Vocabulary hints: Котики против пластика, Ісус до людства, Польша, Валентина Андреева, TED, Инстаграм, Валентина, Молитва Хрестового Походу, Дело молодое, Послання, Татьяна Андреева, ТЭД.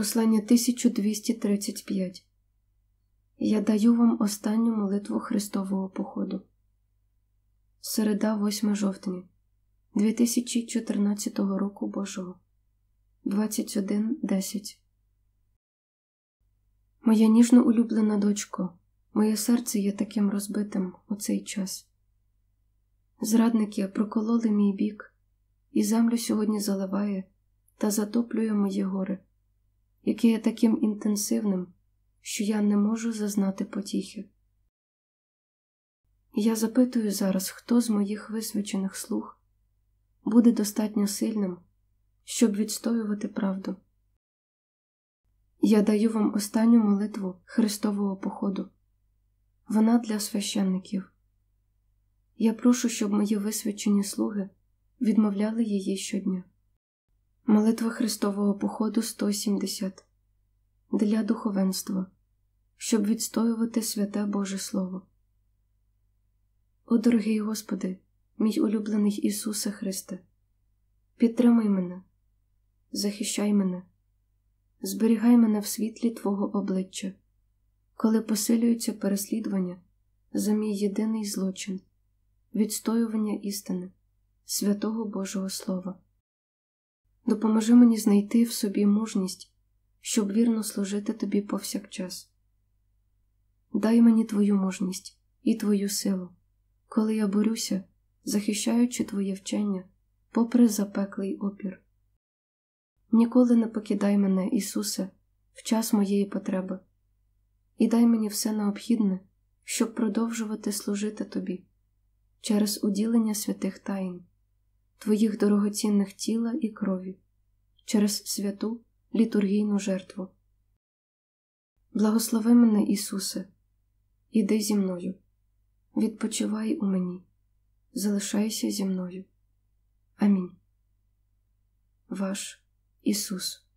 Послання 1235. Я даю вам останню молитву Христового походу. Середа, 8 жовтня 2014 року Божого. 21:10. Моя ніжно улюблена дочко, моє серце є таким розбитим у цей час. Зрадники прокололи мій бік, і землю сьогодні заливає та затоплює моє горе, яке є таким інтенсивним, що я не можу зазнати потіхи. Я запитую зараз, хто з моїх висвячених слуг буде достатньо сильним, щоб відстоювати правду. Я даю вам останню молитву Христового походу. Вона для священників. Я прошу, щоб мої висвячені слуги відмовляли її щодня. Молитва Христового походу 170. Для духовенства, щоб відстоювати святе Боже Слово. О, дорогий Господи, мій улюблений Ісусе Христе, підтримай мене, захищай мене, зберігай мене в світлі Твого обличчя, коли посилюються переслідування за мій єдиний злочин, відстоювання істини, святого Божого Слова. Допоможи мені знайти в собі мужність, щоб вірно служити Тобі повсякчас. Дай мені Твою мужність і Твою силу, коли я борюся, захищаючи Твоє вчення, попри запеклий опір. Ніколи не покидай мене, Ісусе, в час моєї потреби, і дай мені все необхідне, щоб продовжувати служити Тобі через уділення святих таїн, Твоїх дорогоцінних тіла і крові, через святу літургійну жертву. Благослови мене, Ісусе, іди зі мною, відпочивай у мені, залишайся зі мною. Амінь. Ваш Ісус.